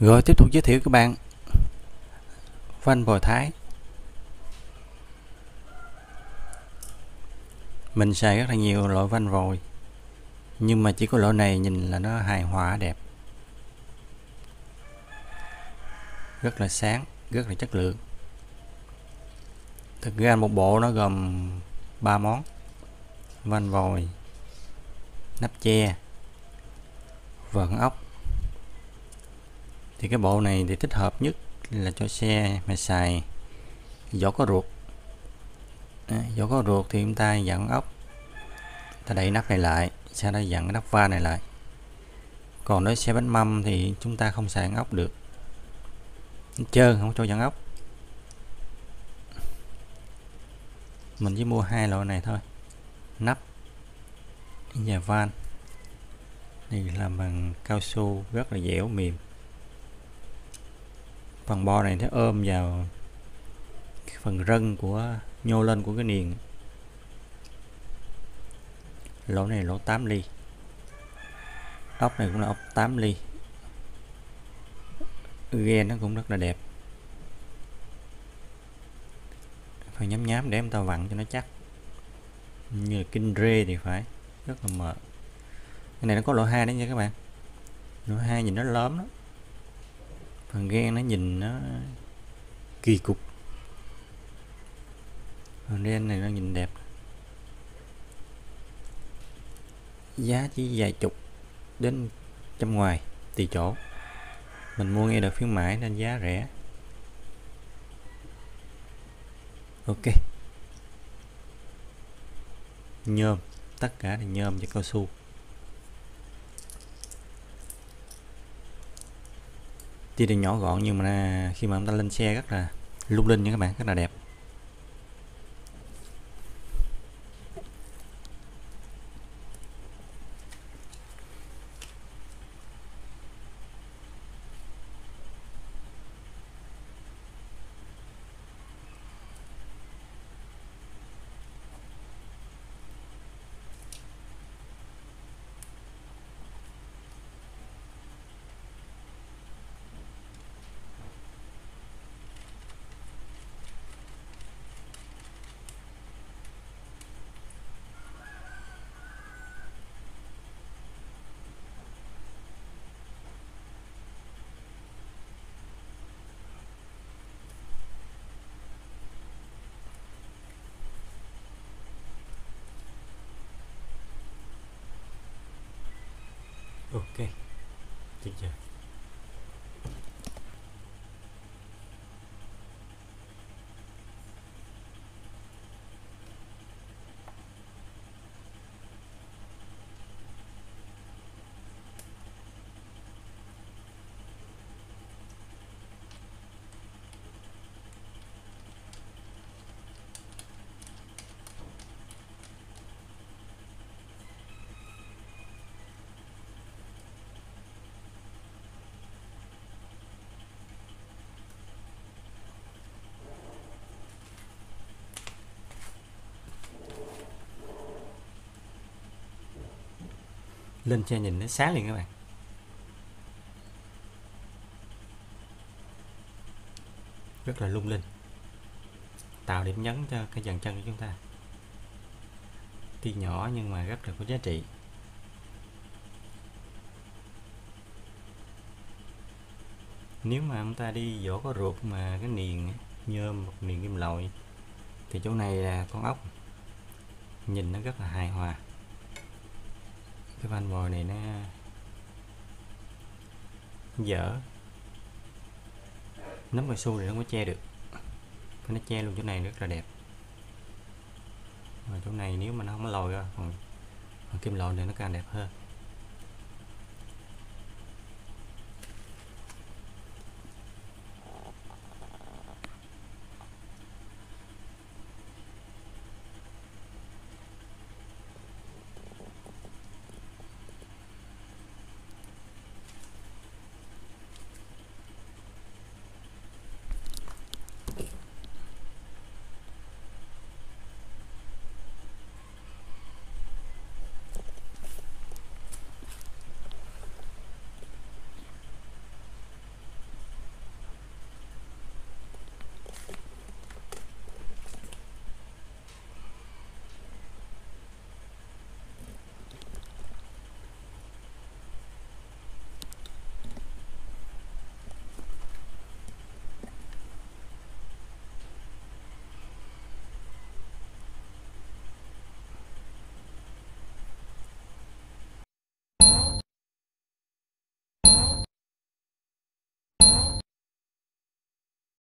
Rồi tiếp tục giới thiệu các bạn Văn Bồi Thái. Mình xài rất là nhiều loại văn rồi, nhưng mà chỉ có loại này nhìn là nó hài hòa đẹp, rất là sáng, rất là chất lượng. Thực ra một bộ nó gồm 3 món: văn vòi, nắp che, vần ốc. Thì cái bộ này thì thích hợp nhất là cho xe mà xài vỏ có ruột. Vỏ có ruột thì chúng ta dặn ốc, ta đẩy nắp này lại, sau đó dặn cái nắp va này lại. Còn đối xe bánh mâm thì chúng ta không xài ốc được, trơn không cho dặn ốc. Mình chỉ mua 2 loại này thôi, nắp và van. Này làm bằng cao su rất là dẻo mềm. Phần bo này nó ôm vào phần rân của nhô lên của cái niền. Lỗ này lỗ 8 ly. Ốc này cũng là ốc 8 ly. Ghe nó cũng rất là đẹp. Phải nhám nhám để em ta vặn cho nó chắc. Như là kinh rê thì phải rất là mờ. Cái này nó có lỗ 2 đấy nha các bạn. Lỗ 2 nhìn nó lớn lắm. Phần ghe nó nhìn nó kỳ cục. Phần đen này nó nhìn đẹp. Giá chỉ vài chục đến trăm ngoài tùy chỗ. Mình mua ngay đợt khuyến mãi nên giá rẻ. Ok. Nhôm, tất cả là nhôm và cao su. Tuy là nhỏ gọn nhưng mà khi mà chúng ta lên xe rất là lung linh nha các bạn, rất là đẹp. Ok, tuyệt vời. Lên xe nhìn nó sáng liền các bạn. Rất là lung linh. Tạo điểm nhấn cho cái dàn chân của chúng ta. Tuy nhỏ nhưng mà rất là có giá trị. Nếu mà chúng ta đi vỗ có ruột mà cái niền nhôm một niền kim loại thì chỗ này là con ốc. Nhìn nó rất là hài hòa. Cái van vòi này nó dở, nấm cao su này nó không có che được, nó che luôn chỗ này rất là đẹp. Mà chỗ này nếu mà nó không có lồi ra, còn kim loại này nó càng đẹp hơn.